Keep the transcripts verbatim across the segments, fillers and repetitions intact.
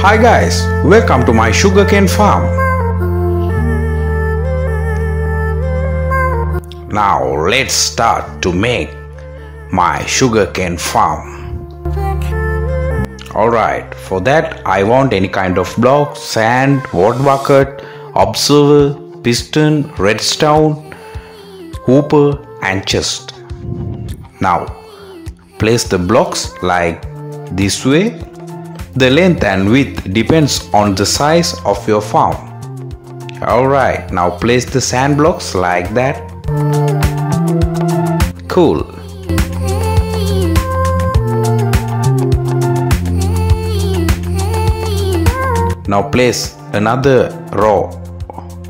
Hi guys, welcome to my sugarcane farm. Now let's start to make my sugarcane farm. Alright, for that I want any kind of block, sand, water bucket, observer, piston, redstone, hooper and chest. Now place the blocks like this way. The length and width depends on the size of your farm. Alright, now place the sand blocks like that. Cool. Now place another row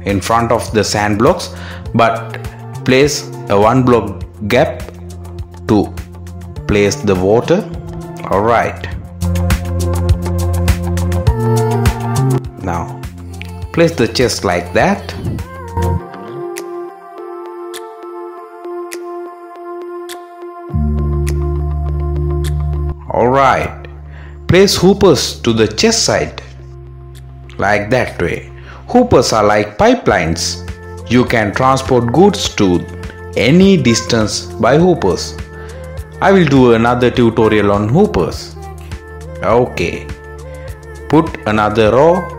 in front of the sand blocks, but place a one block gap to place the water. Alright. Now place the chest like that. Alright, place hoopers to the chest side like that way. Hoopers are like pipelines. You can transport goods to any distance by hoopers. I will do another tutorial on hoopers. Okay, put another row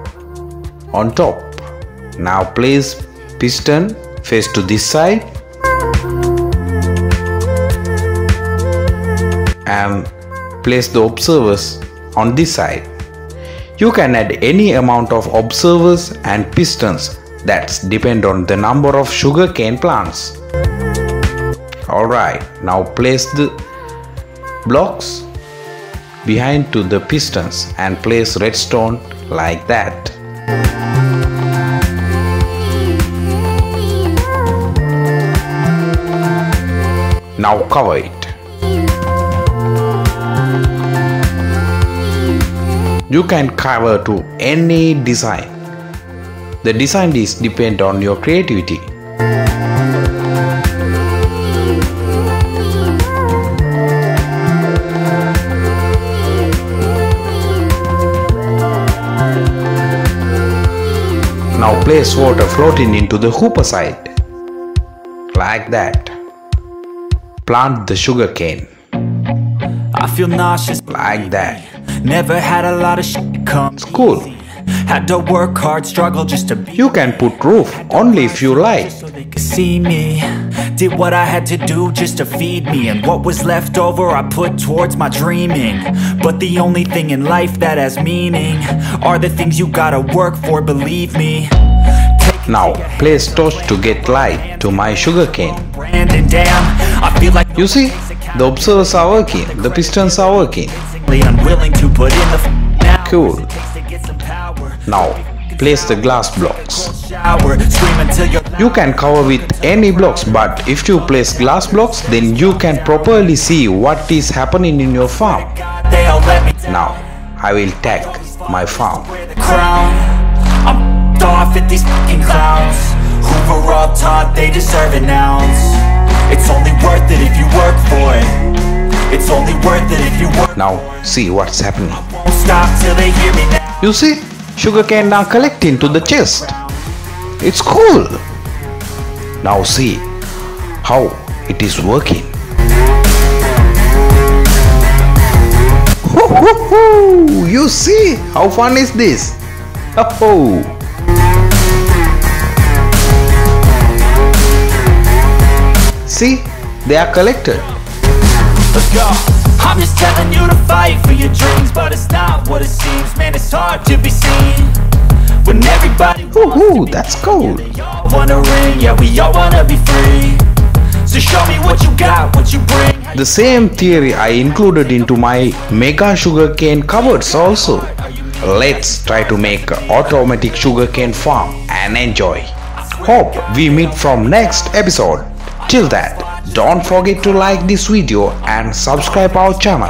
on top. Now place piston face to this side and place the observers on this side. You can add any amount of observers and pistons that depend on the number of sugarcane plants. Alright, now place the blocks behind to the pistons and place redstone like that. Now cover it. You can cover to any design. The design is depend on your creativity. Now place water floating into the hooper side like that. Plant the sugarcane. I feel nauseous like that. Never had a lot of shit come. Cool. Had to work hard, struggle just to be. You can put roof only if you like. So they could see me. Did what I had to do just to feed me, and what was left over I put towards my dreaming. But the only thing in life that has meaning are the things you gotta work for, believe me. Now place torch to get light to my sugarcane. Brandon, damn. I feel like you see, the observers are working, the pistons are working. Cool. Now place the glass blocks. You can cover with any blocks, but if you place glass blocks, then you can properly see what is happening in your farm. Now I will tag my farm. I'm off at these fucking clowns. Hoover up top, they deserve an ounce. It's only worth it if you work for it. It's only worth it if you work. Now see what's happening. Stop till they hear me now. You see, sugarcane now collecting to the chest. It's cool. Now see how it is working. Hoo hoo hoo! You see how fun is this? Oh. See, they are collected. Let's go. I'm just telling you to fight for your dreams, but it's not what it seems. Man, it's hard to be seen when everybody. Woohoo, that's cool. Yeah, we all wanna be free. So show me what you got, what you bring. The same theory I included into my mega sugarcane cupboards also. Let's try to make an automatic sugarcane farm and enjoy. Hope we meet from next episode. Till that, don't forget to like this video and subscribe our channel.